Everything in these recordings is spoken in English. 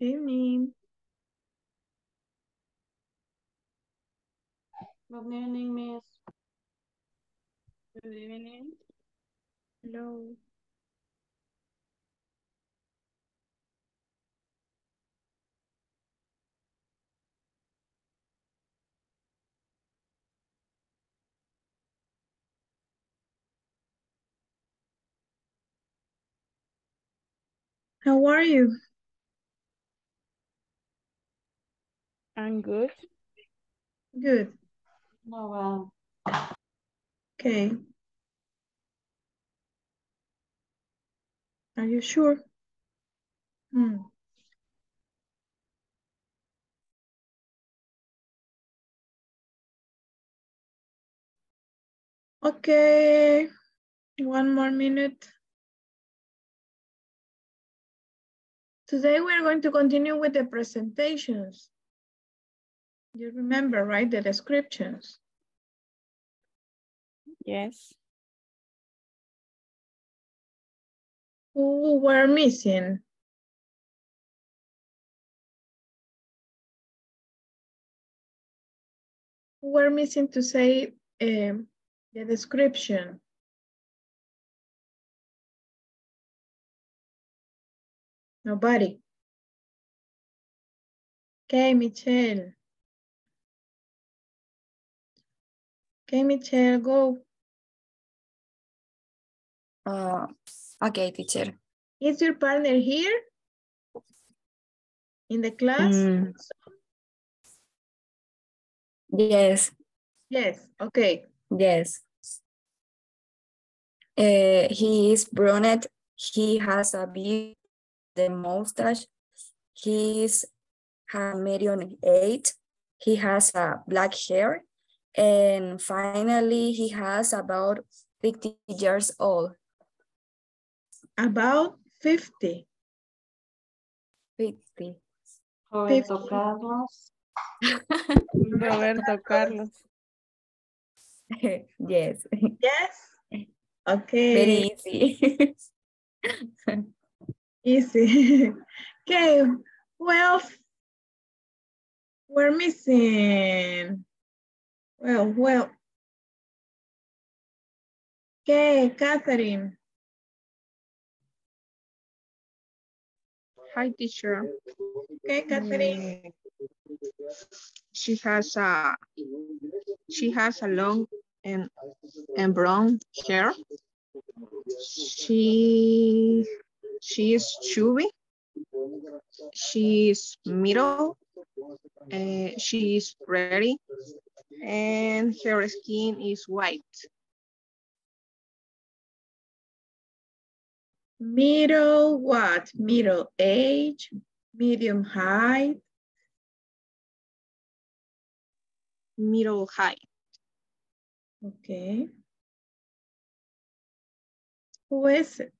Evening. Good evening, miss. Good evening. Hello. How are you? I'm good. Good. Oh, wow. Okay. Are you sure? Okay. 1 more minute. Today we're going to continue with the presentations. You remember, right, the descriptions? Yes. Who were missing? Who were missing to say the description? Nobody. Okay, Michelle. Okay, Michelle, go. Okay, teacher. Is your partner here in the class? Yes. Yes, okay. Yes. He is brunette. He has a beard, the mustache. He is medium 8. He has black hair. And finally, he has about 50 years old. About 50. 50. Roberto Carlos. Roberto Carlos. Yes. Yes? Okay. Very easy. Easy. Okay. Well, we're missing. Well. Okay, Catherine. Hi, teacher. Okay, Catherine. She has a long and brown hair. She is chubby. She is middle. She is pretty. And her skin is white. Middle what? Middle age, medium height. Middle height. Okay. Who is it?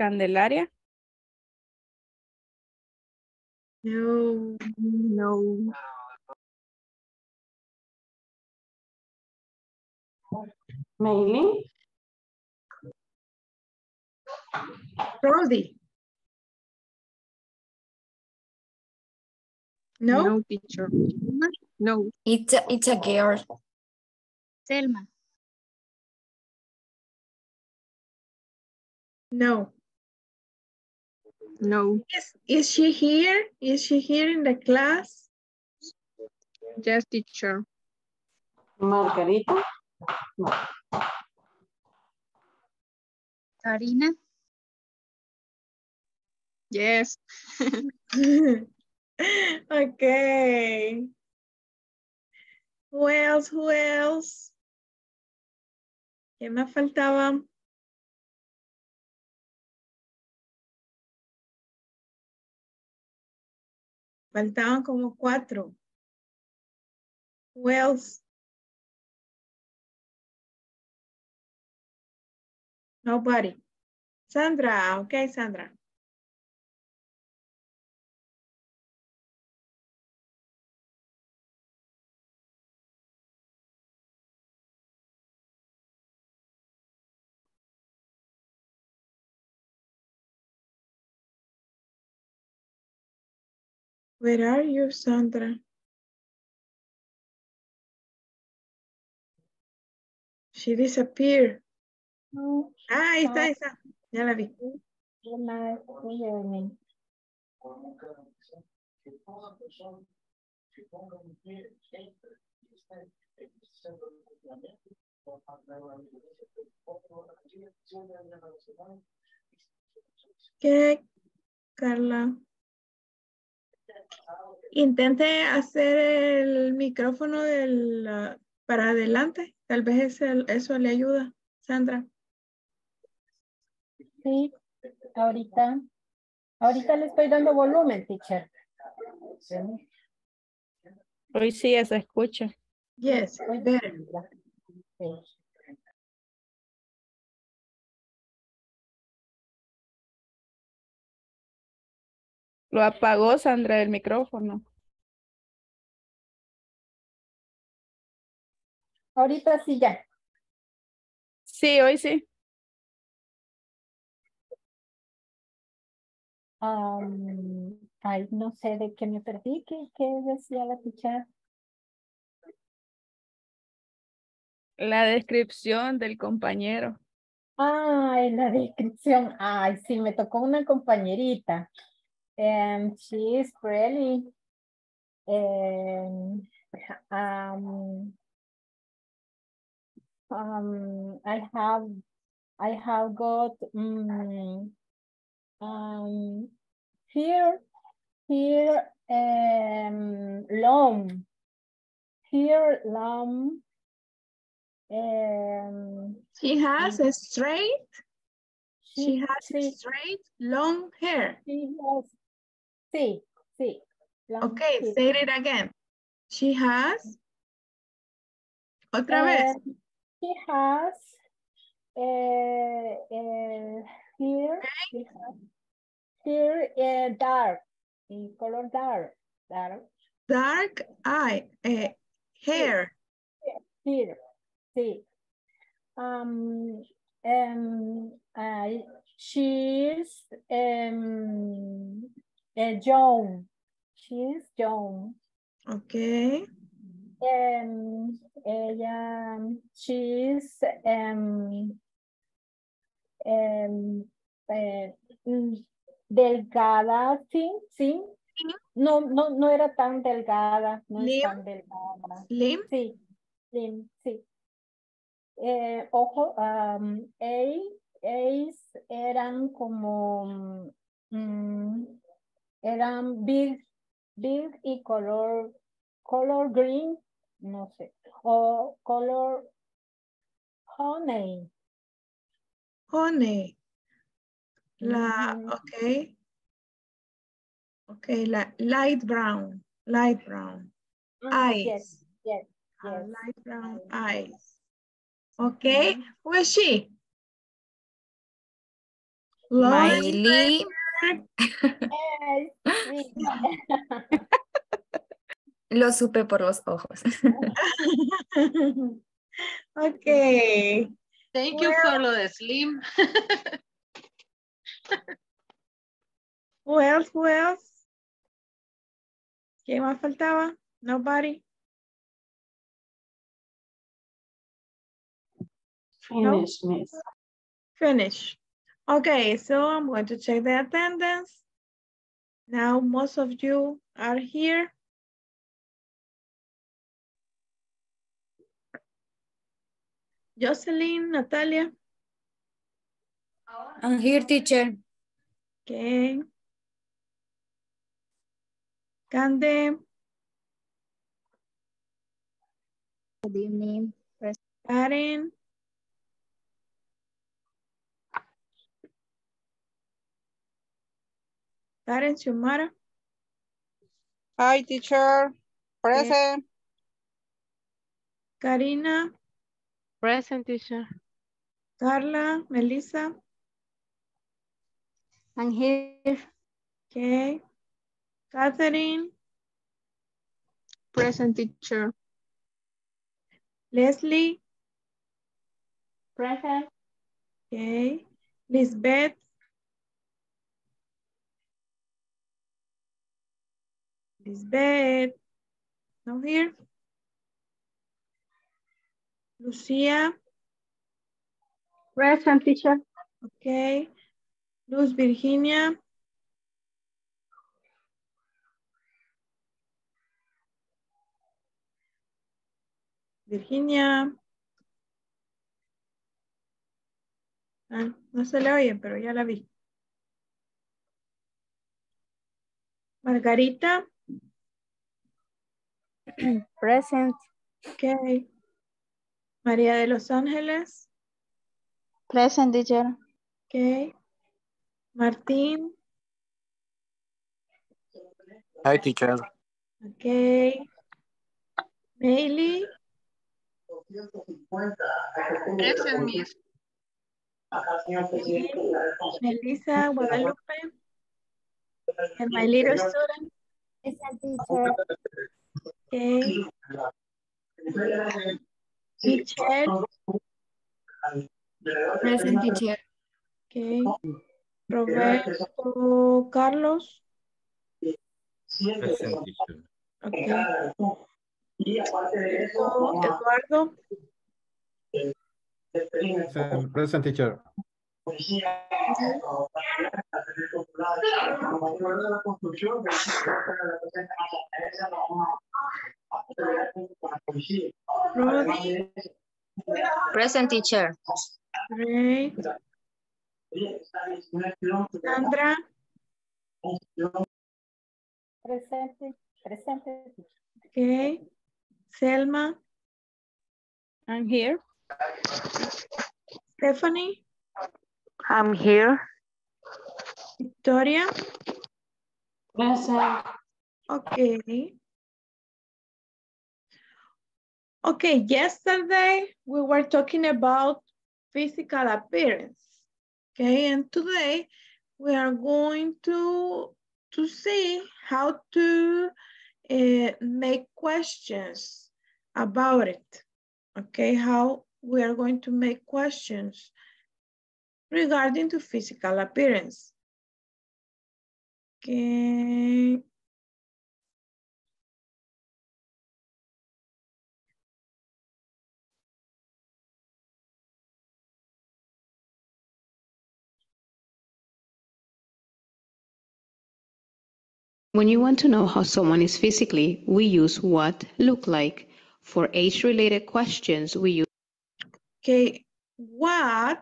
Candelaria. No. Maybe. Rosy. No teacher. No. It's a girl. Selma. No. No. Is she here? Is she here in the class? Yes, teacher. Margarita? No. Karina? Yes. Okay. Who else? ¿Qué más faltaba? Faltaban como 4. Who else? Nobody. Sandra, okay, Sandra. Where are you, Sandra? She disappeared. No, ahí está, ahí está. Ya la vi. ¿Qué, Carla? Intente hacer el micrófono para adelante. Tal vez eso le ayuda, Sandra. Sí, ahorita le estoy dando volumen, teacher. Hoy sí se escucha. Yes, better. Sí. Lo apagó Sandra el micrófono. Ahorita sí ya. Sí, hoy sí. Ay, no sé de qué me perdí. ¿Qué decía la teacher? La descripción del compañero. Ay, la descripción. Ay, sí, me tocó una compañerita. She is pretty. I have got long. She has a straight. She has straight long hair. She has. Sí, sí. Okay, hair. Say it again. She has. Otra vez. She has hair. Okay. Hair dark, in color dark. Dark eye hair. Hair. Sí. She's young. She's young. Okay. She's delgada, sí. No era tan delgada. No es tan delgada. Slim. Sí. Slim, sí. Ojo, eran como, eran big y color green, no sé, o color honey. Honey. Okay. Okay, light brown, eyes. Yes. Light brown eyes. Okay, who is she? Miley. Lo supe por los ojos. Okay. Thank you for lo de slim. Who else? ¿Qué más faltaba? Nobody. Finish, no? Miss. Finish. Okay, so I'm going to check the attendance. Now most of you are here. Jocelyn, Natalia. I'm here, teacher. Okay. Cande. Good evening. Karen. Karen Xiomara. Hi, teacher. Present. Karina. Present, teacher. Carla, Melissa. I'm here. Okay. Catherine. Present, teacher. Leslie. Present. Okay. Lisbeth. This bed. Now here. Lucia. Present, teacher. Okay. Luz Virginia. Virginia. Ah, no se le oye, pero ya la vi. Margarita. Present. Okay. María de Los Ángeles. Present, teacher. Okay. Martín. Hi, teacher. Okay. Bailey. Present, miss. Okay. Melissa Guadalupe. And my little student. Present, teacher. Okay. Teacher. Present, teacher. Okay. Roberto Carlos. Present, teacher. Okay. Eduardo. Present, teacher. Rudy. Present, teacher. Great. Sandra. Present. Okay. Selma. I'm here. Stephanie. I'm here. Victoria. Present. Okay. Okay, yesterday we were talking about physical appearance. Okay, and today we are going to see how to make questions about it. Okay, how we are going to make questions regarding to physical appearance. Okay. When you want to know how someone is physically, we use what, look like. For age-related questions, we use... Okay, what,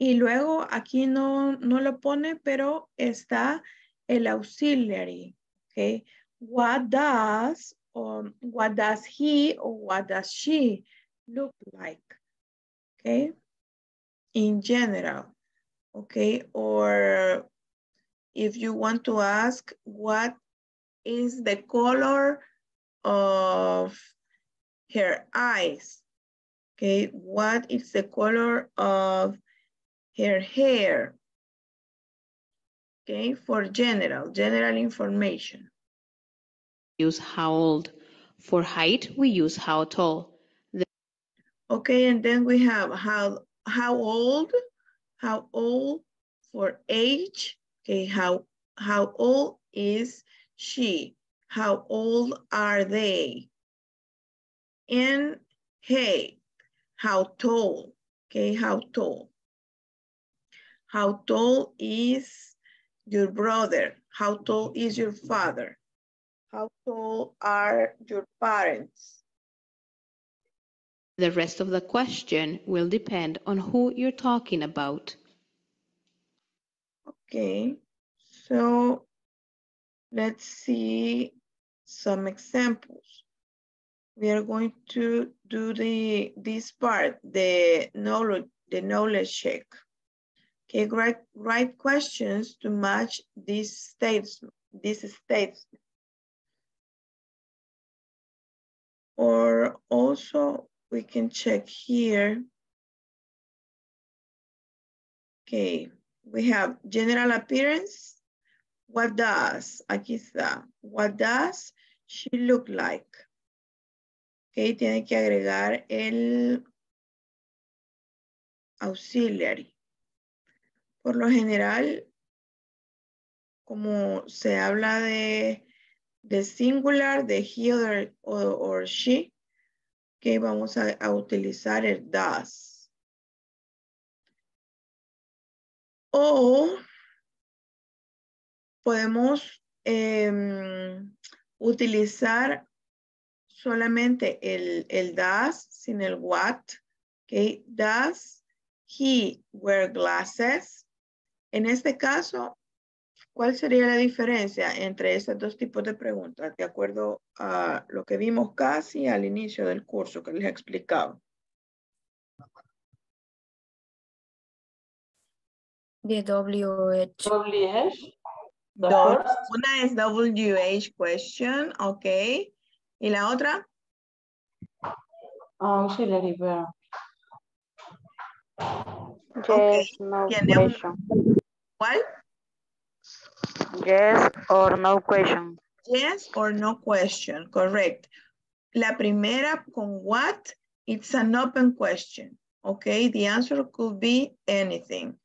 y luego aquí no lo pone, pero está el auxiliary, okay? What does, or what does he, or what does she look like, okay? In general, okay? Or... if you want to ask what is the color of her eyes, okay? What is the color of her hair, okay? For general information. Use how old. For height, we use how tall. Okay, and then we have how old for age. Okay, how old is she? How old are they? And hey, how tall? Okay, how tall? How tall is your brother? How tall is your father? How tall are your parents? The rest of the question will depend on who you're talking about. Okay, so let's see some examples. We are going to do this part, the knowledge check. Okay, write questions to match these statements. Or also we can check here. Okay. We have general appearance. What does, aquí está, what does she look like? Okay, tiene que agregar el auxiliary. Por lo general, como se habla de the singular de he or she. Ok, vamos a utilizar el does. O podemos utilizar solamente el does sin el what. Ok, does he wear glasses? En este caso, ¿cuál sería la diferencia entre estos dos tipos de preguntas? De acuerdo a lo que vimos casi al inicio del curso que les explicaba. The WH. WH. Una es WH question, ok. ¿Y la otra? Sí, la libera. Okay. No question. ¿Cuál? Yes or no question. Yes or no question, correct. La primera con what, it's an open question. Okay, the answer could be anything.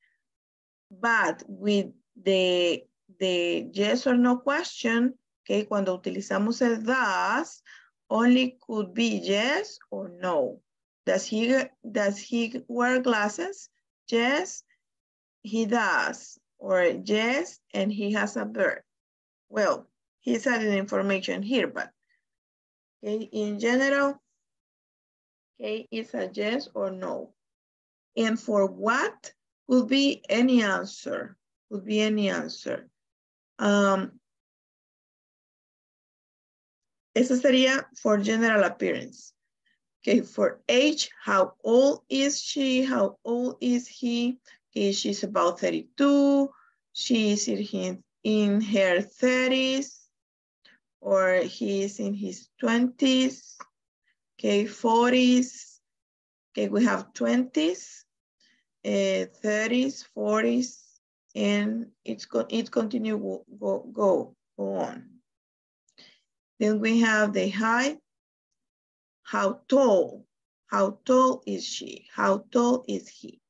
But with the yes or no question, okay, cuando utilizamos el does, only could be yes or no. Does he wear glasses? Yes, he does. Or yes, and he has a bird. Well, he's added information here, but okay, in general, okay, it's a yes or no. And for what would be any answer, would be any answer. Eso sería for general appearance. Okay, for age, how old is she? How old is he? Okay, she's about 32, she's in her 30s, or he's in his 20s, okay, 40s, okay, we have 20s, 30s, 40s, and it continue go on. Then we have the height, how tall is she, how tall is he?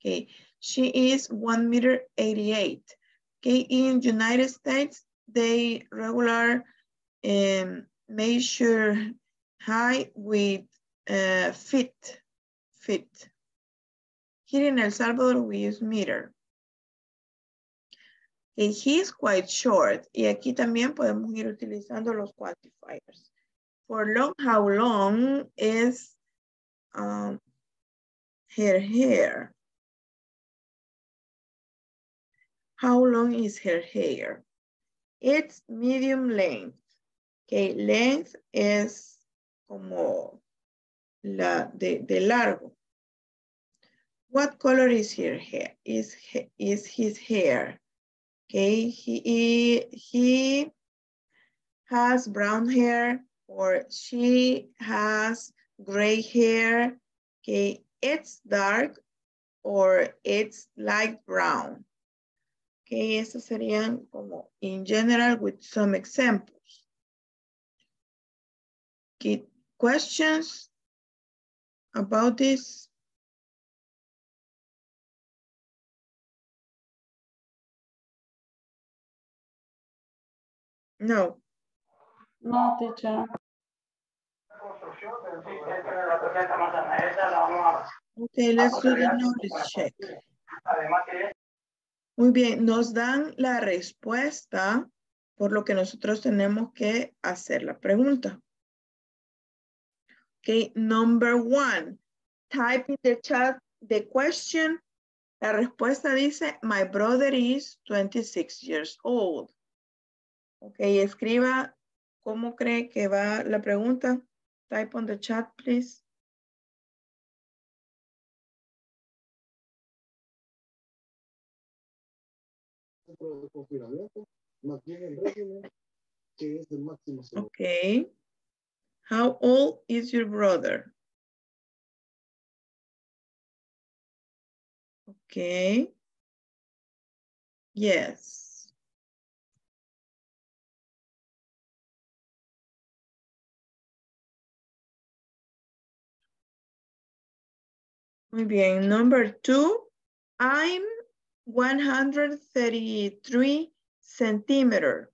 Okay, she is 1.88 meters. Okay, in United States, they regular measure height with feet. Here in El Salvador, we use meter. Okay, he is quite short. Y aquí también podemos ir utilizando los quantifiers. For long, how long is her hair? How long is her hair? It's medium length. Okay, length es como la de largo. What color is her hair? Is his hair? Okay, he has brown hair or she has gray hair. Okay, it's dark or it's light brown. Okay, estos serían como in general with some examples. Okay, questions about this? No. No, teacher. Okay, let's do the knowledge check. Muy bien, nos dan la respuesta, por lo que nosotros tenemos que hacer la pregunta. Okay, number one, type in the chat the question. La respuesta dice, my brother is 26 years old. Okay, escriba, ¿cómo cree que va la pregunta? Type on the chat, please. Okay. How old is your brother? Okay. Yes. Muy bien. Number two, I'm 133 centimeters.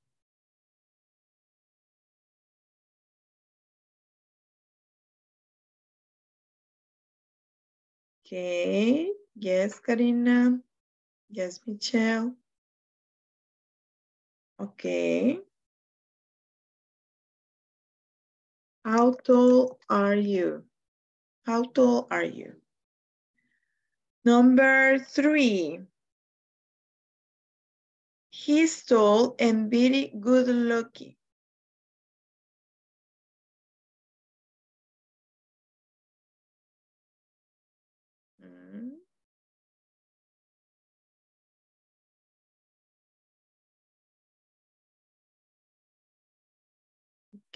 Okay. Yes, Karina. Yes, Michelle. Okay. How tall are you? How tall are you? Number 3. He's tall and very good looking.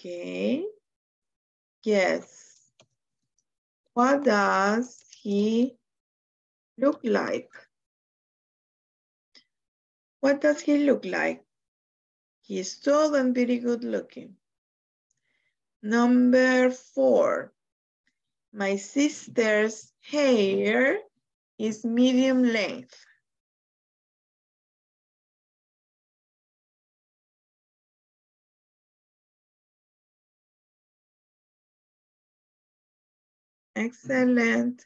Okay. Yes. What does he look like? What does he look like? He's tall and very good looking. Number 4. My sister's hair is medium length. Excellent.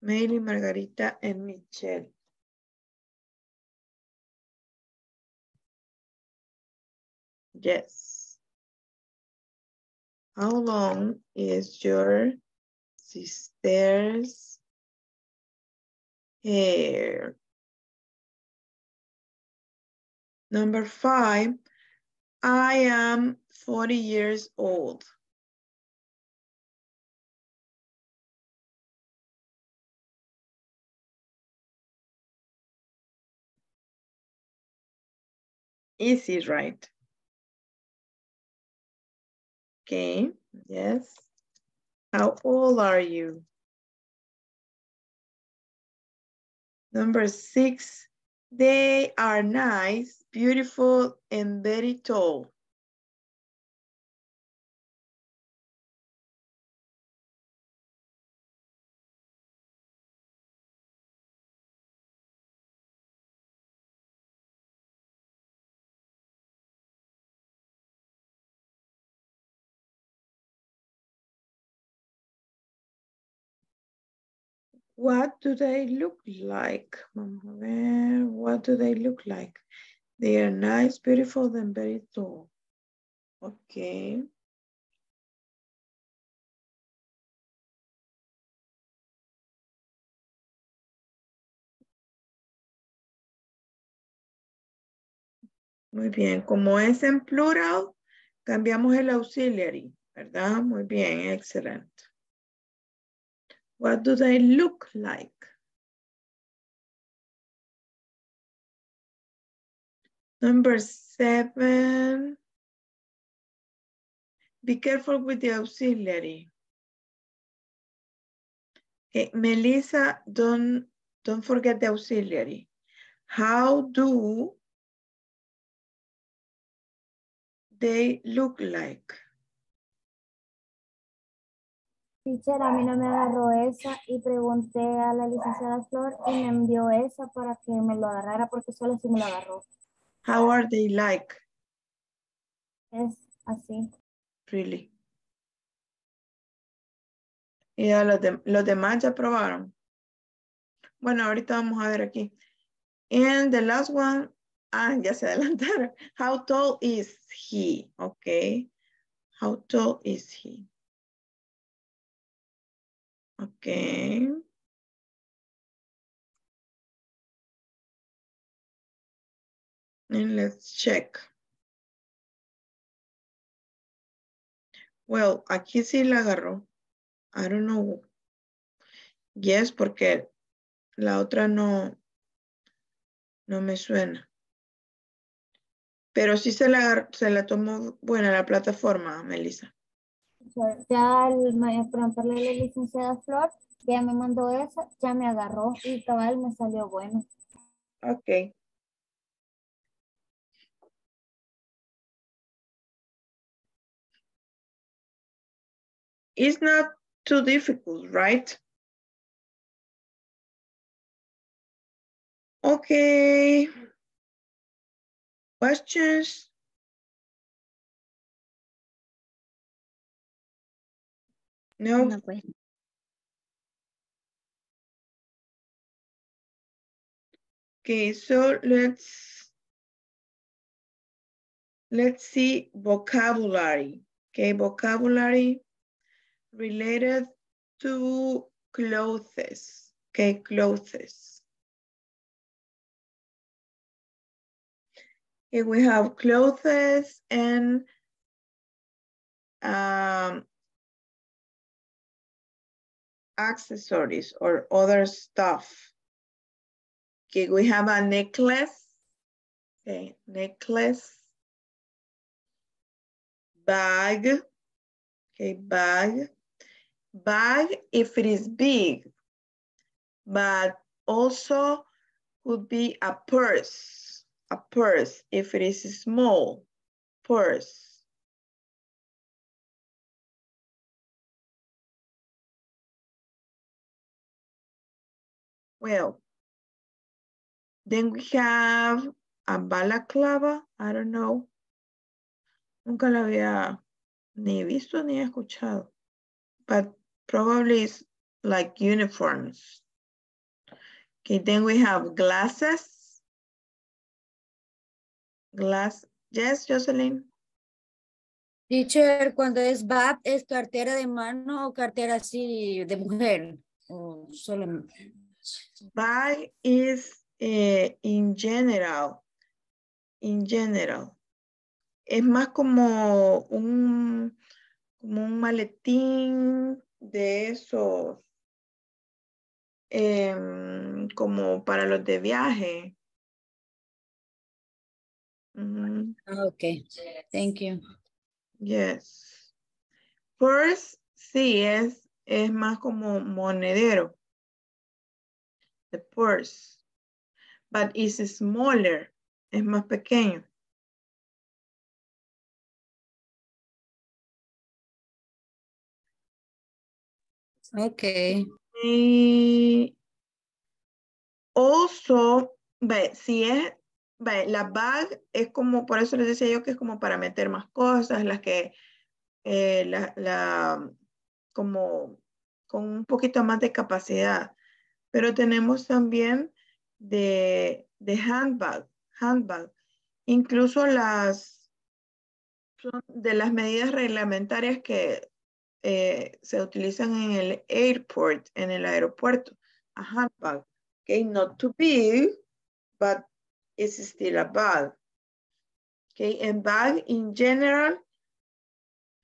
Mary, Margarita, and Michelle. Yes. How long is your sister's hair? Number 5, I am 40 years old. Easy, right? Okay, yes. How old are you? Number 6, they are nice, beautiful, and very tall. What do they look like? What do they look like? They are nice, beautiful, and very tall. Okay. Muy bien. Como es en plural, cambiamos el auxiliary, ¿verdad? Muy bien, excelente. What do they look like? Number 7. Be careful with the auxiliary. Okay, Melissa, don't forget the auxiliary. How do they look like? Teacher, a mí no me agarró esa y pregunté a la licenciada Flor y me envió esa para que me lo agarrara porque solo sí me lo agarró. How are they like? Es así. Really. Y a los demás ya probaron. Bueno, ahorita vamos a ver aquí. And the last one, ya se adelantaron. How tall is he? Okay. How tall is he? Okay. And let's check. Well, aquí sí la agarró. I don't know. Yes, porque la otra no me suena. Pero sí se la tomó buena la plataforma, Melissa. Ya al preguntarle a la licenciada Flor, ya me mandó esa, ya me agarró y cabal me salió bueno. Ok. It's not too difficult, right? Okay. Questions? No. Okay, so let's see vocabulary. Okay, vocabulary related to clothes. Okay, clothes. Okay, we have clothes and accessories or other stuff. Okay, we have a necklace, okay, necklace, bag, okay, bag, bag if it is big, but also could be a purse if it is small, purse. Well, then we have a balaclava. I don't know. Nunca la había ni visto ni escuchado. But probably it's like uniforms. Okay, then we have glasses. Glass. Yes, Jocelyn. Teacher, cuando es bag, ¿es cartera de mano o cartera así de mujer? O solamente. Bag is in general, es más como un maletín de esos, como para los de viaje. Okay, thank you. Yes. Purse, sí, es más como monedero. The purse. But it's smaller, es más pequeño. Okay. Y also, si es, la bag es como, por eso les decía yo que es como para meter más cosas, las que, como con un poquito más de capacidad. Pero tenemos también de handbag, incluso son de las medidas reglamentarias que se utilizan en el airport, en el aeropuerto, a handbag. Okay, not too big, but it's still a bag. Okay, and bag in general,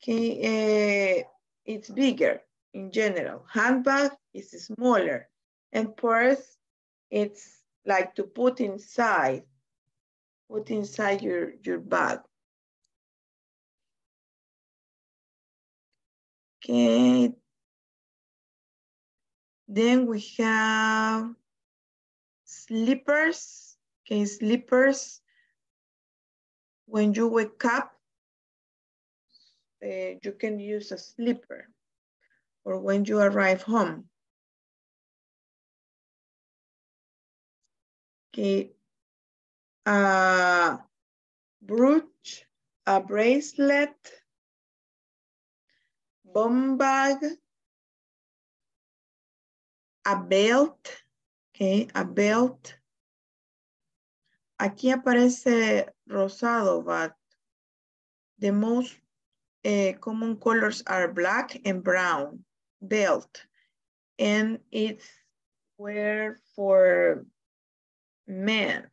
okay, it's bigger in general. Handbag is smaller, and purse, it's like to put inside your bag. Okay. Then we have slippers. Okay, slippers. When you wake up, you can use a slipper. Or when you arrive home. Okay, a brooch, a bracelet, bum bag, a belt, okay, a belt. Aquí aparece rosado, but the most common colors are black and brown. Belt, and it's wear for men.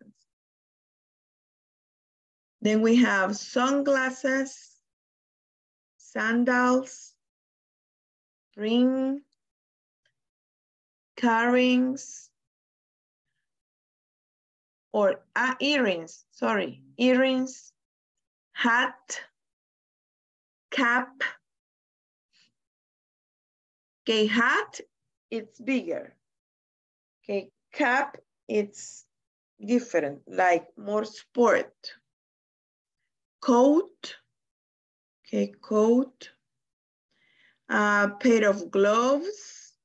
Then we have sunglasses, sandals, ring, earrings, earrings, hat, cap. Okay, hat, it's bigger. Okay, cap, it's different, like more sport. Coat, okay, coat. A pair of gloves,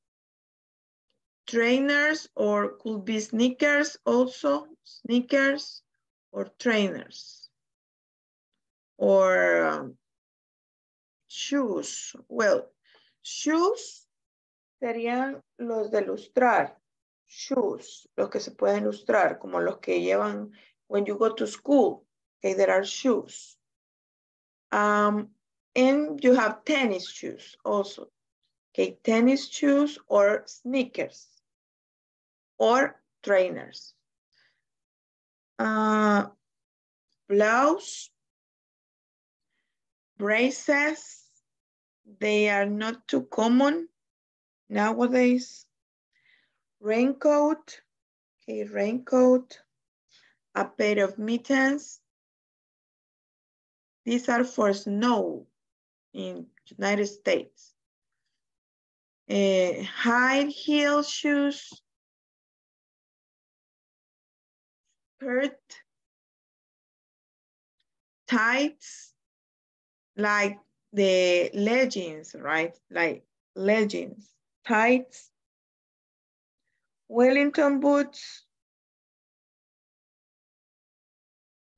trainers, or could be sneakers also, sneakers or trainers. Or shoes, well, shoes serían los de lustrar, shoes, los que se pueden ilustrar, como los que llevan when you go to school. Okay, there are shoes. And you have tennis shoes also. Okay, tennis shoes or sneakers or trainers. Blouse, braces, they are not too common nowadays. Raincoat, okay, raincoat, a pair of mittens. These are for snow in United States. High heel shoes, skirt, tights, like the leggings, right? Like leggings, tights, Wellington boots,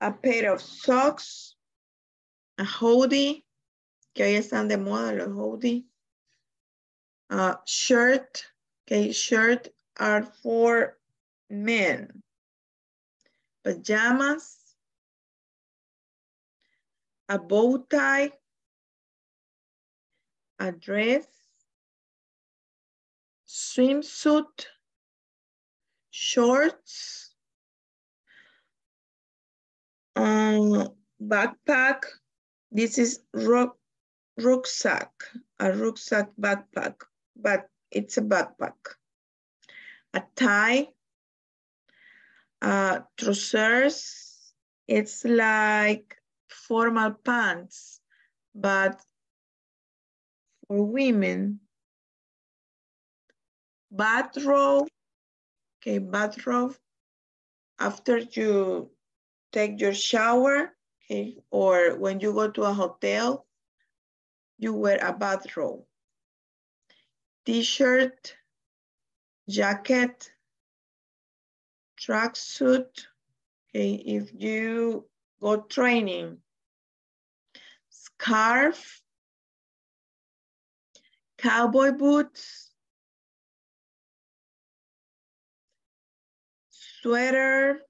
a pair of socks, a hoodie, que hoy están de moda los hoodie, shirt, okay, shirt are for men, pajamas, a bow tie, a dress, swimsuit, shorts, backpack. This is rucksack, a rucksack backpack, but it's a backpack. A tie, trousers, it's like formal pants, but for women. Bathrobe, okay, bathrobe, after you take your shower, okay, or when you go to a hotel, you wear a bathrobe. T-shirt, jacket, tracksuit, okay, if you go training. Scarf, cowboy boots, sweater,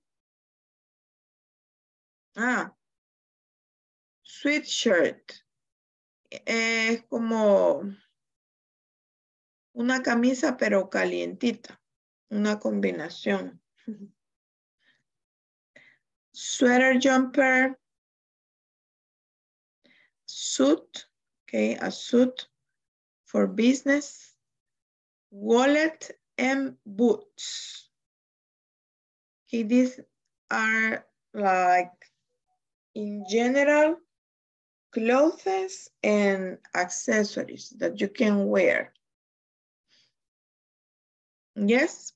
sweatshirt, es como una camisa pero calientita, una combinación. Sweater jumper, suit, okay, a suit for business, wallet and boots. Okay, these are like in general clothes and accessories that you can wear. Yes?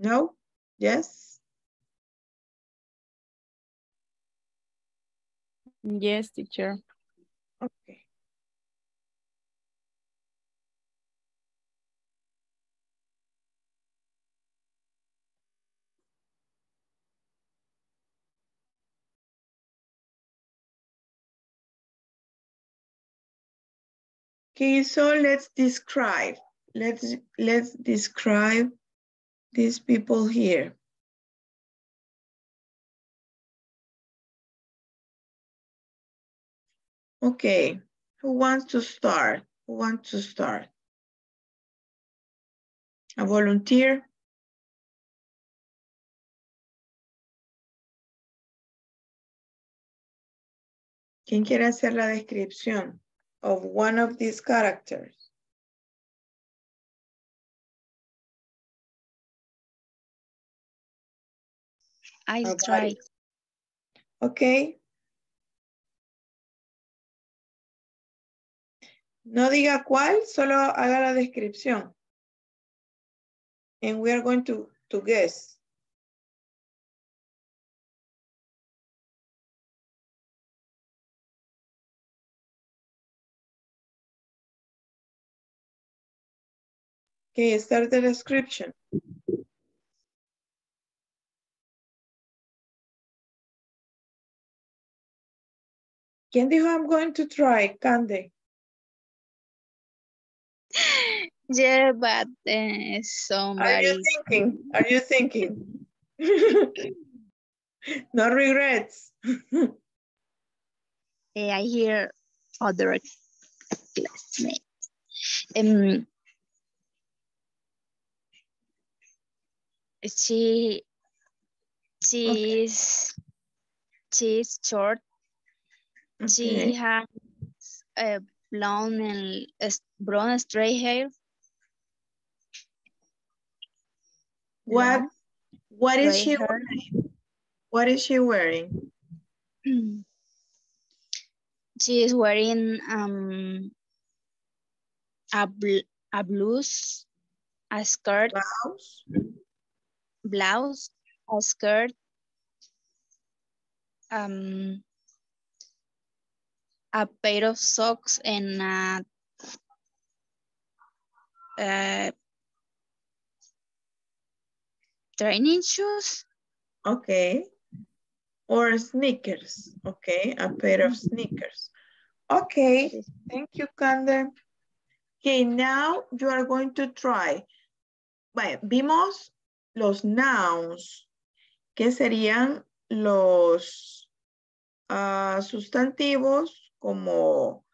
No? Yes? Yes, teacher. Okay. Okay, so let's describe these people here. Okay, who wants to start? Who wants to start? A volunteer? ¿Quién quiere hacer la descripción of one of these characters? I try. Okay. No diga cuál, solo haga la descripción. And we are going to guess. Okay, start the description. ¿Quién dijo I'm going to try, Candy? Yeah, but somebody... Are you thinking? No regrets. I hear other classmates. She is short. Okay. She has blonde and brown straight hair. What is she wearing? What is she wearing? She is wearing a blouse, a skirt. Blouse, a skirt, a pair of socks and training shoes. Okay. Or sneakers. Okay, a pair of sneakers. Okay, thank you, Kander. Okay, now you are going to try. Bueno, vimos los nouns, que serían los sustantivos como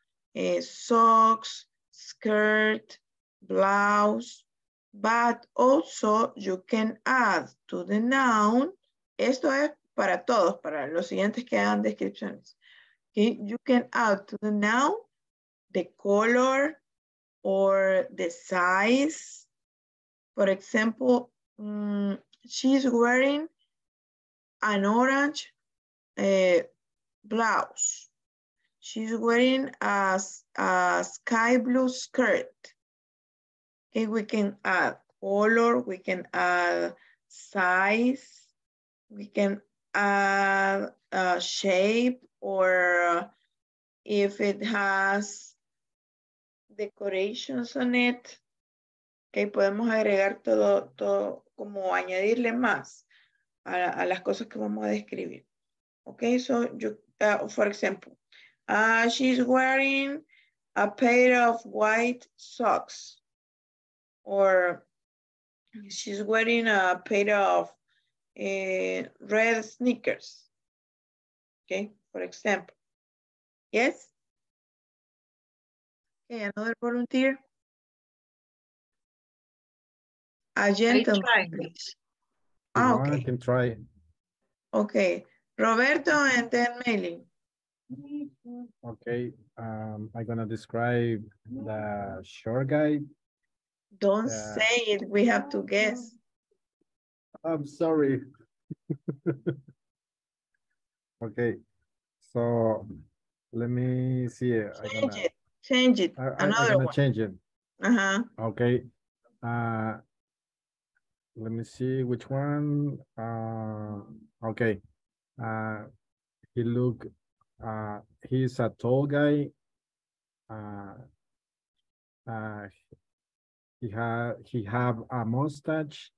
socks, skirt, blouse, but also you can add to the noun. Esto es para todos, para los siguientes que hagan descripciones. Okay? You can add to the noun the color or the size. For example, she's wearing an orange blouse. She's wearing a sky blue skirt. Okay, we can add color, we can add size, we can add shape, or if it has decorations on it. Okay, podemos agregar todo, como añadirle más a las cosas que vamos a describir. Okay, so you, for example, she's wearing a pair of white socks, or she's wearing a pair of red sneakers. Okay, for example. Yes? Okay, another volunteer. A gentleman, please. Ah, okay. I can try. Okay. Roberto and then Meli. Okay. I'm going to describe the short guy. Don't say it. We have to guess. I'm sorry. Okay. So let me see. Change it. I'm going to change it. Uh-huh. Okay. Let me see which one. Okay. He's a tall guy. He have a mustache.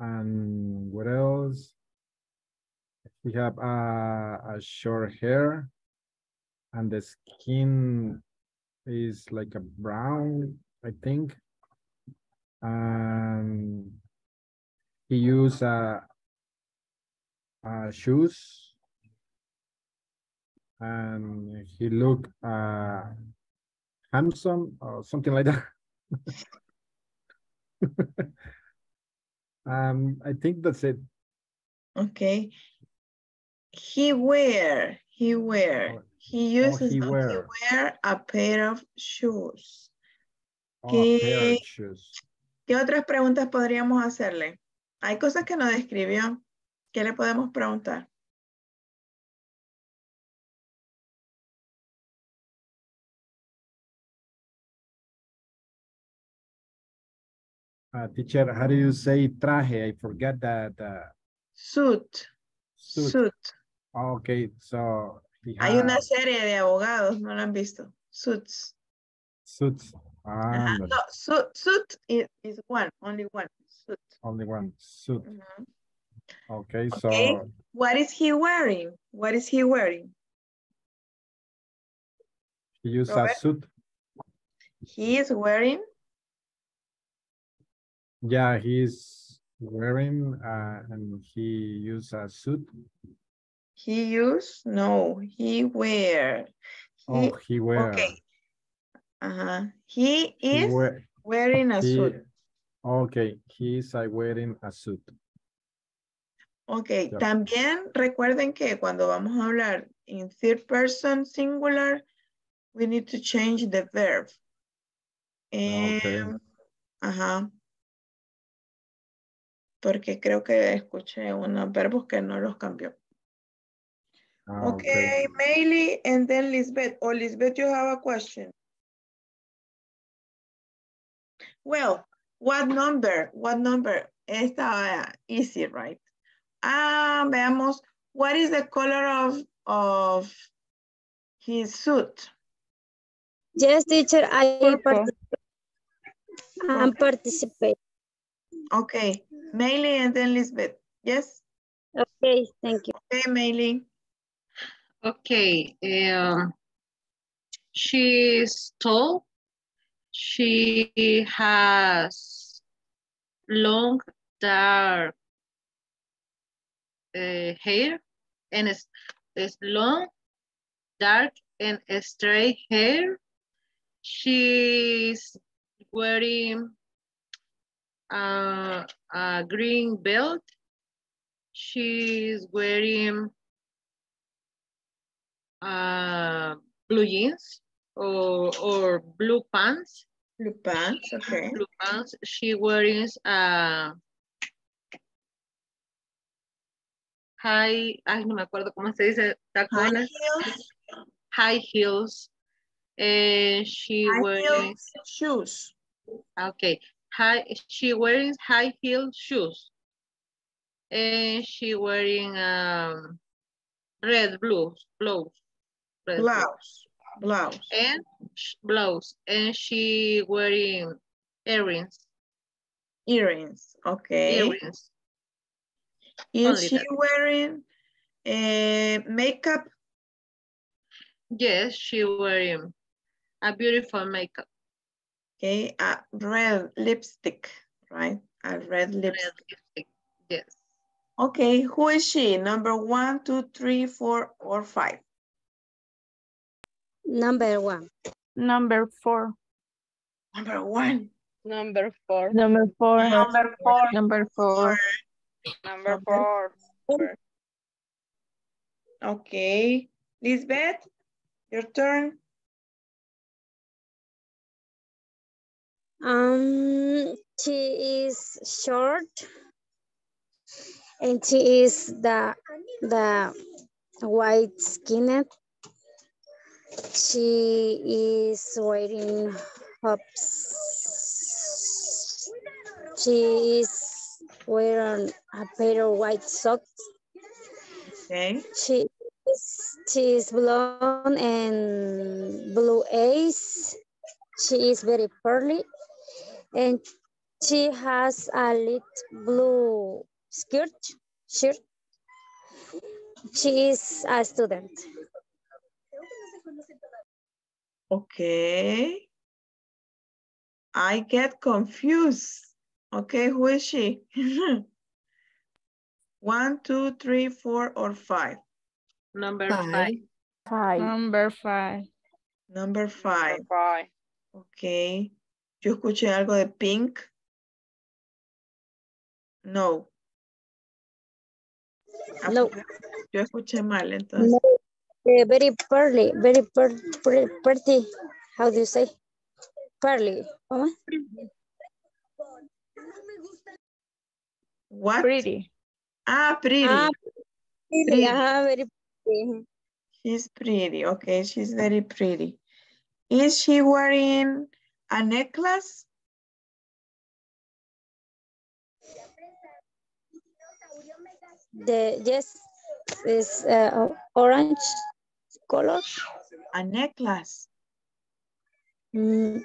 And what else? He have a short hair. And the skin is like a brown, I think. He used shoes, and he looked handsome or something like that. I think that's it. Okay. He wear a pair of shoes. Okay. A pair of shoes. ¿Qué otras preguntas podríamos hacerle? Hay cosas que no describió. ¿Qué le podemos preguntar? Teacher, how do you say traje? I forgot that. Suit. Okay, so. Hay una serie de abogados, no la han visto. Suits. No, suit is one, only one. Suit. Only one suit. Mm-hmm. Okay, so what is he wearing? He used a suit. He is wearing? Yeah, he's wearing and he used a suit. He used? No, he wear. Oh, he wear. Okay. Uh-huh. He is wearing a suit. Okay, he is wearing a suit. Ok, yeah. También recuerden que cuando vamos a hablar en third person singular, we need to change the verb. Okay. Ajá. Porque creo que escuché unos verbos que no los cambió. Okay, Maylie, and then Lisbeth. Oh, Lisbeth, you have a question. Well, what number? What number? Esta easy, right? Veamos, what is the color of his suit? Yes, teacher, I participate. Okay, Maylie and then Lisbeth. Yes? Okay, thank you. Okay, Maylie. Okay, she's tall. She has long, dark hair, and it's long, dark, and straight hair. She's wearing a green belt. She's wearing blue jeans or blue pants. Blue pants, okay. Blue pants. She wearing high, ay, no me acuerdo cómo se dice, tacones. High heels. She wearing shoes. Okay. She wearing high heel shoes. And she wearing red blouse. And she wearing earrings. Earrings, okay. Earrings. Is she wearing makeup? Yes, she wearing a beautiful makeup. Okay, a red lipstick, right? A red lipstick. Red lipstick. Yes. Okay, who is she? Number 1, 2, 3, 4, or 5? Number 1. Number 4. Number 1. Number 4. Number 4. Number 4. Number 4. Number 4. Okay. Lisbeth, your turn. She is short and she is the white skinned. She is wearing hops. She is wearing a pair of white socks. Okay. She is blonde and blue eyes. She is very pearly. And she has a little blue shirt. She is a student. Okay. I get confused. Okay, who is she? 1, 2, 3, 4, or 5? Number 5. 5. Number 5. Number 5. Okay. Yo escuché algo de pink. No. No. Yo escuché mal, entonces. No. Very pearly, very pretty. How do you say? Pearly. Oh. What? Pretty. Ah, pretty. Ah, pretty. Ah, very pretty. She's pretty. Okay, she's very pretty. Is she wearing a necklace? Yes, it's orange color. A necklace. Necklace.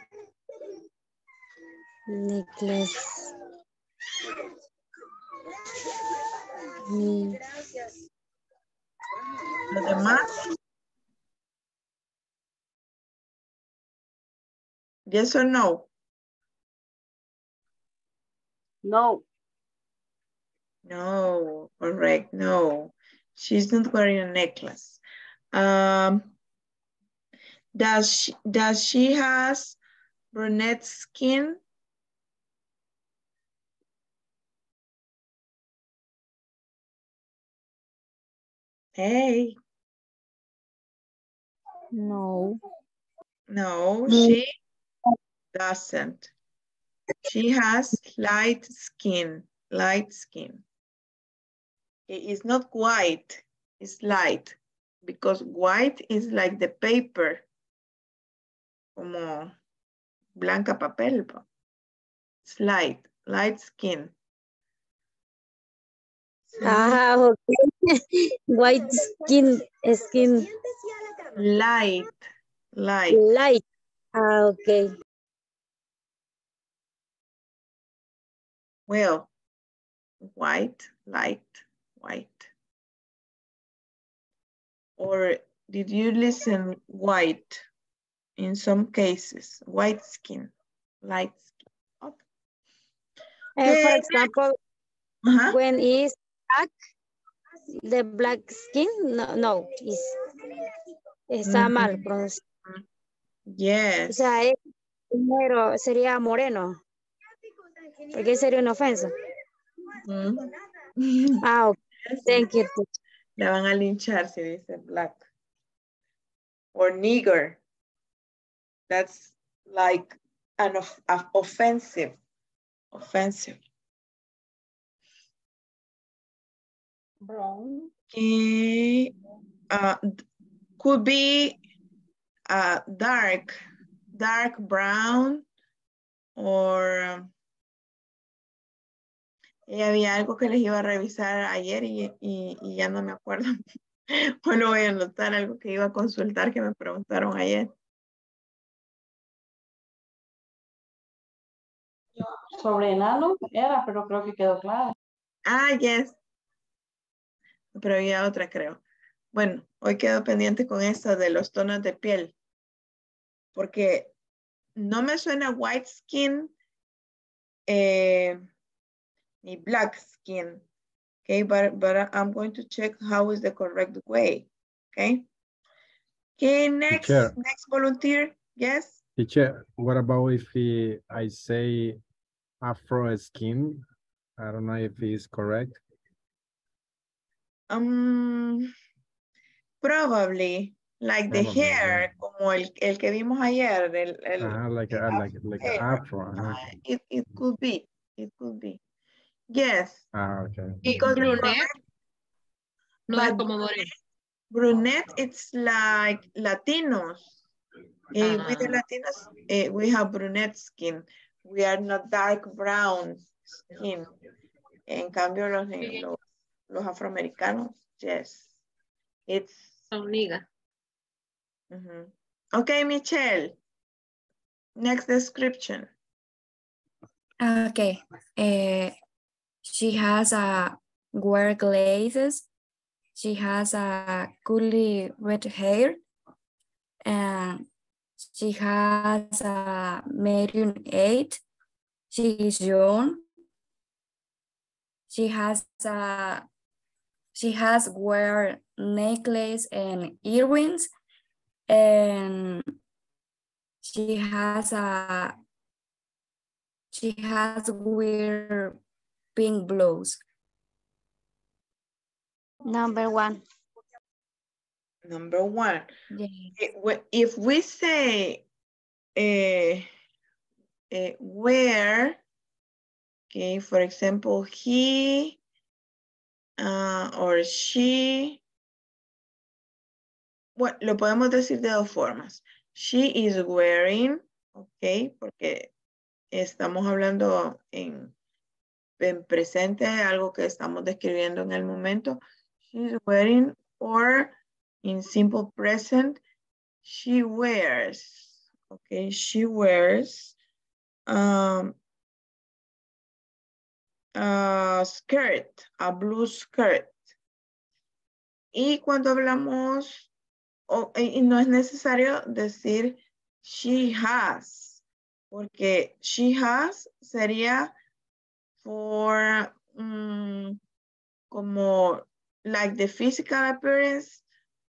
¿Los demás? Yes or no? No. No, correct, no. She's not wearing a necklace. Does she has brunette skin? Hey. No. No, she doesn't. She has light skin, light skin. It's not white, it's light, because white is like the paper, como blanca papel. It's light, light skin. Ah, okay. White skin. Light, light. Light, ah, okay. Well, white, light. White. Or did you listen white? In some cases, white skin, light skin. Okay. For example, when it's black, the black skin, no, it's a mal pronunciation. Yes. O sea, primero sería moreno, porque sería una ofensa. Ah, okay. Thank you. La van a linchar si dice black. Or nigger. That's like an offensive. Offensive. Brown. Okay. Could be dark brown or... había algo que les iba a revisar ayer y ya no me acuerdo. Bueno, voy a anotar algo que iba a consultar que me preguntaron ayer. Sobre enano era, pero creo que quedó claro. Ah, yes. Pero había otra, creo. Bueno, hoy quedo pendiente con esta de los tonos de piel. Porque no me suena white skin. Ni black skin, okay, but I'm going to check how is the correct way, okay? Okay, next volunteer, yes? Teacher, what about if I say Afro skin? I don't know if it's correct. Probably, like probably, the hair, yeah. Como el que vimos ayer. Like Afro. It could be, it could be. Yes. Ah, okay. Because brunette. No es como moreno. Brunette, it's like Latinos. With the Latinos, we have brunette skin. We are not dark brown skin. En cambio, los afroamericanos, yes. It's. Son niggas. Okay, Michelle. Next description. Okay. She has wear glasses. She has curly red hair. And she has medium age. She is young. She has wear necklace and earrings. And she has wear pink blouse. Number one. Yeah. If we say where, okay, for example, he or she, bueno, lo podemos decir de dos formas. She is wearing, okay, porque estamos hablando en presente, algo que estamos describiendo en el momento. She's wearing, or in simple present, she wears. Okay, she wears a skirt, a blue skirt. Y cuando hablamos, no es necesario decir she has, Porque she has sería for como like the physical appearance,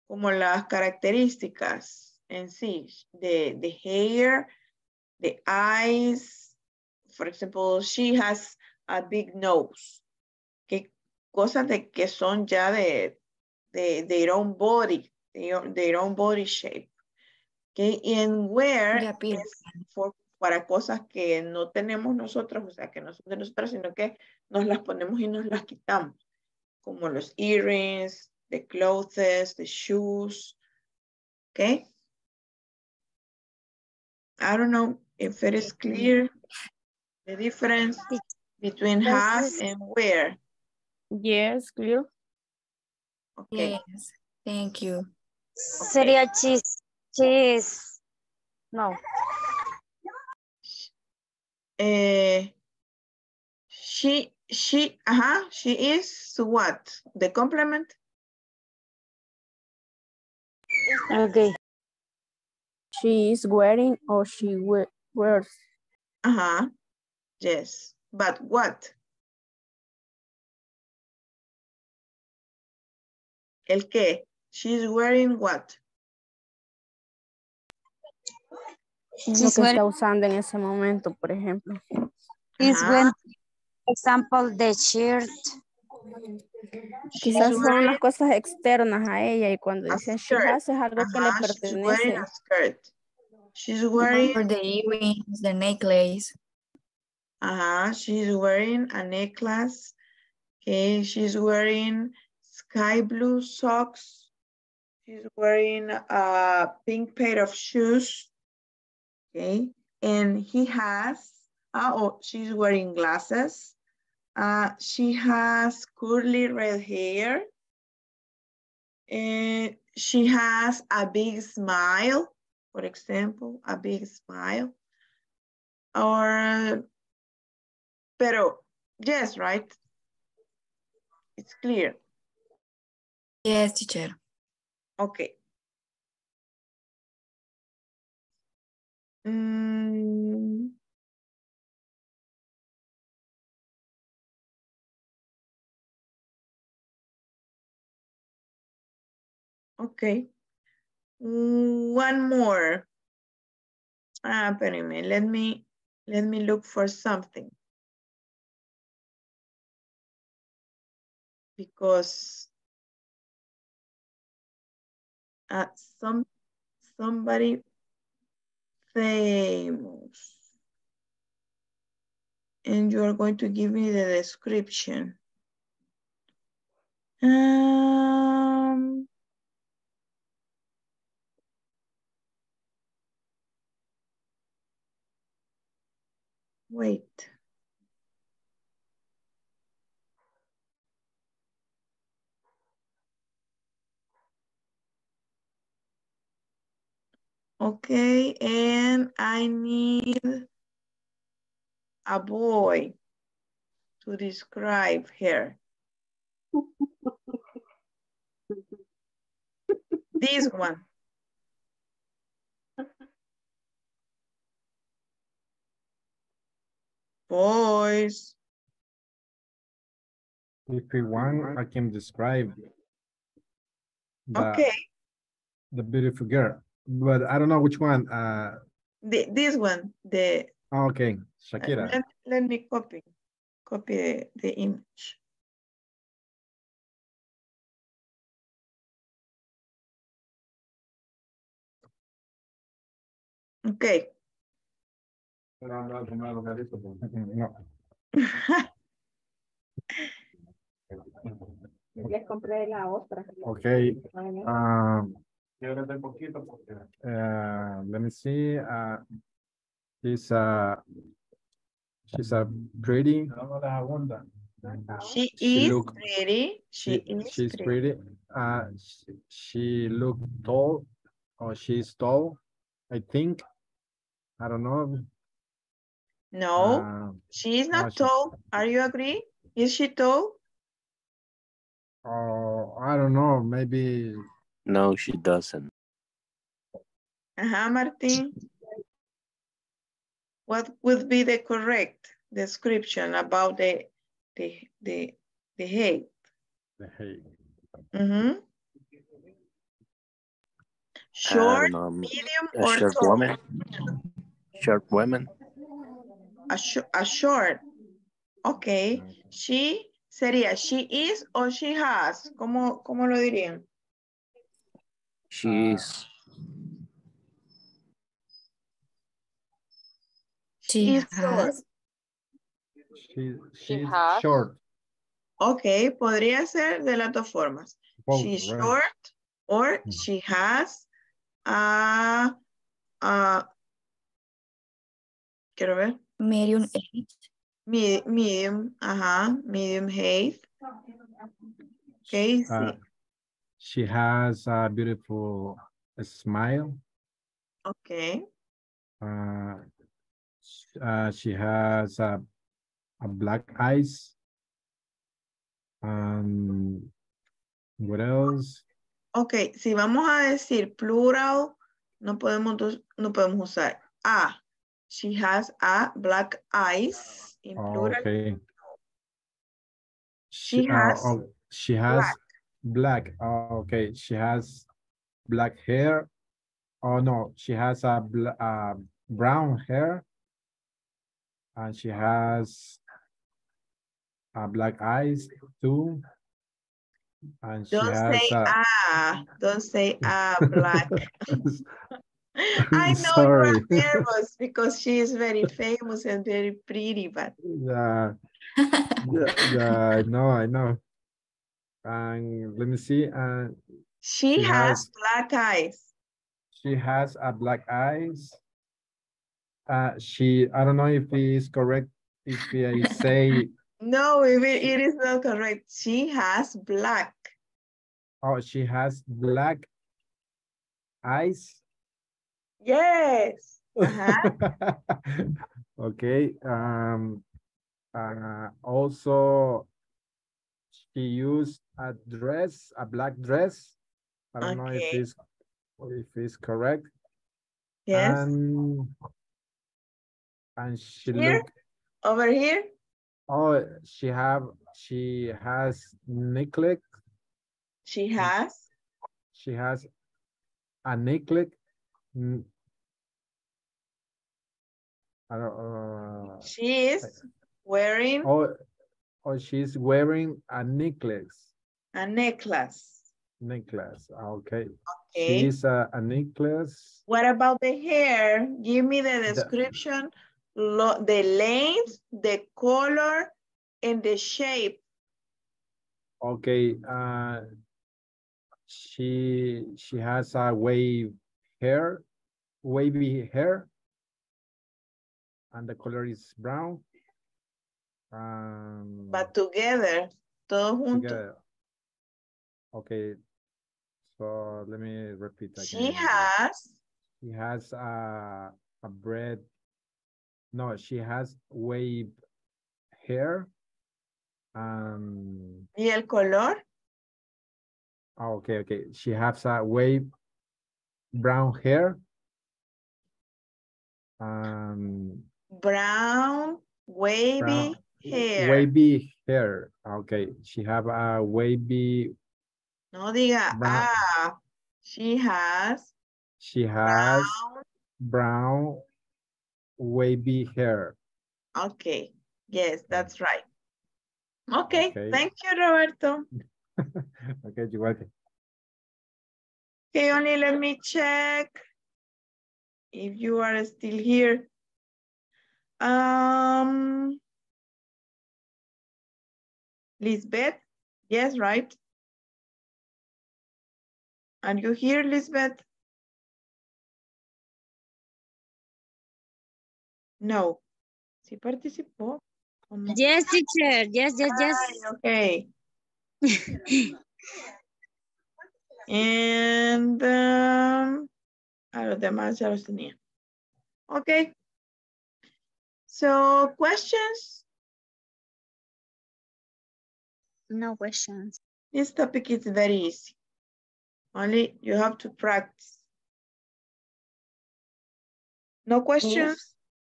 como las características en sí, the hair, the eyes. For example, she has a big nose. Que cosas de que son ya de their own body shape. Okay, and where is for para cosas que no tenemos nosotros, o sea, que no son de nosotros, sino que nos las ponemos y nos las quitamos, como los earrings, the clothes, the shoes, okay? I don't know if it is clear, the difference between has and where. Yes, clear. Okay. Yes, thank you. Okay. Sería cheese, no. She is what? The complement? Okay. She is wearing or she wears. Uh-huh. Yes. But what? El que? She is wearing what? Lo que está usando en ese momento, por ejemplo. Is when, example, the shirt. Quizás son las cosas externas a ella y cuando dicen she has es algo que le pertenece. She's wearing a skirt. She's wearing the earrings, the necklace. She's wearing a necklace. Okay, she's wearing sky blue socks. She's wearing a pink pair of shoes. Okay, and he has, she's wearing glasses. She has curly red hair. And she has a big smile, for example, a big smile. Or, pero, yes, right? It's clear. Yes, teacher. Okay. Okay. One more. Espérame. Let me look for something. Because somebody famous. And you are going to give me the description. Wait. Okay, and I need a boy to describe her. This one. Boys. If you want, I can describe the beautiful girl. But I don't know which one. This one. The okay, Shakira. Let me copy the image. Okay. Okay. Let me see. She's a pretty. She's pretty. She looked tall, or she's tall, I think. I don't know. No, she is not tall. Are you agree? Is she tall? Oh, I don't know. Maybe. No, she doesn't. Martin. What would be the correct description about the hate? The hate. Mm-hmm. Short, medium, or short tall? Woman. Short woman. A short. Okay. She sería she is or she has. ¿Cómo lo dirían? She is. She's short. Okay, podría ser de las dos formas. Both, she's right. Short or she has quiero ver. Medium height. Medium, medium height. Okay. She has a beautiful smile. Okay. She has a black eyes. What else? Okay, si vamos a decir plural, no podemos usar a. She has a black eyes in plural. Okay. She has black. Oh, okay, she has black hair. Oh no, she has a brown hair. And she has black eyes too. And she don't say black. I know her nervous because she is very famous and very pretty, but yeah, I know. And let me see. She has black eyes. She has a black eyes. I don't know if it is correct if I say. No, it is not correct. She has black. Oh, she has black eyes. Yes. Okay. Also, she used a black dress. I don't know if it's correct. Yes. And she looked over here. Oh, she has necklace. She has a necklace. I don't. She is wearing. Oh, she's wearing a necklace. A necklace. Necklace. Okay. Okay. She's a necklace. What about the hair? Give me the description. The length, the color, and the shape. Okay. She has a wavy hair, and the color is brown. But together, todo junto. Okay. So let me repeat again. She has a bread. No, she has wave hair. ¿Y el color? Oh, okay. She has a wave brown hair. Brown wavy hair. Wavy hair. Okay. She have a wavy. No diga brown. Ah. She has brown wavy hair. Okay, yes, that's right. Okay. Thank you, Roberto. Okay, you're welcome. Okay, only let me check if you are still here. Lisbeth, yes, right? Are you here, Lisbeth? No. ¿Sí participó? No? Yes, teacher. Yes. Okay. And a los demás ya los tenía. Okay. So, questions? No questions. This topic is very easy. Only you have to practice. No questions? Yes.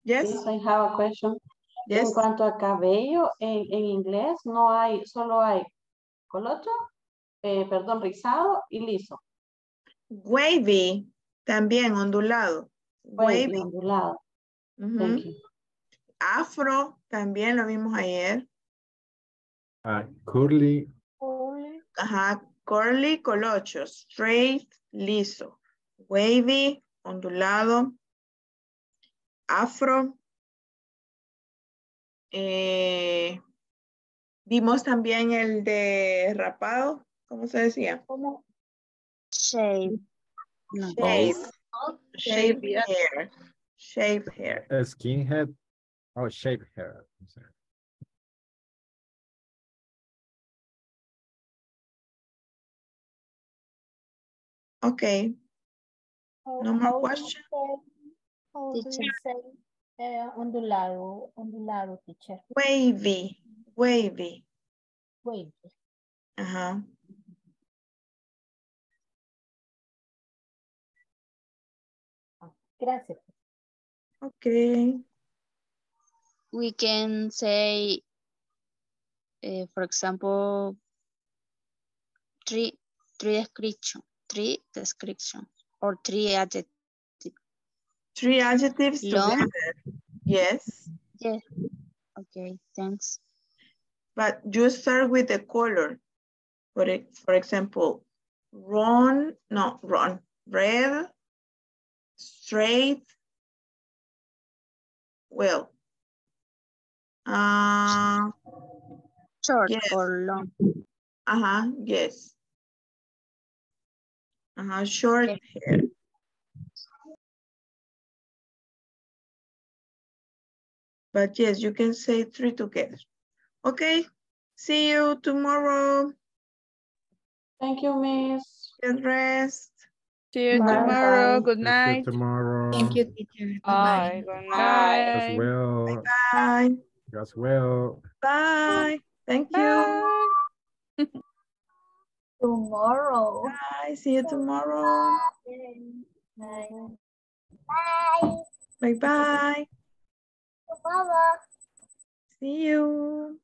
Yes. Yes, I have a question. Yes. En cuanto a cabello, en inglés no hay, solo hay colocho, perdón, rizado y liso. Wavy, también ondulado. Wavy. Wavy ondulado. Uh-huh. Thank you. Afro, también lo vimos ayer. Curly. Ajá, curly, colocho. Straight, liso. Wavy, ondulado. Afro. Vimos también el de rapado, ¿cómo se decía? Shape. Shape. Shape hair. Shape hair. Skinhead. Oh, shape hair. I'm sorry. Okay. No more questions. Ondulado, teacher. Wavy. Ajá. Gracias. Okay. We can say, for example, three description, or three adjectives. Three adjectives together. Yes. Yes. Okay, thanks. But you start with the color. For example, red, straight, well. Short, yes. Or long. Uh-huh, yes. Uh-huh, short hair. But yes, you can say three together. Okay, see you tomorrow. Thank you, miss. Good rest. See you tomorrow. Good night. Thank you, teacher. Bye. Good night. As well. Bye. Bye. As well. Bye. Thank you. Tomorrow. Bye. See you tomorrow. Bye. Bye. Bye. Bye. Bye. See you.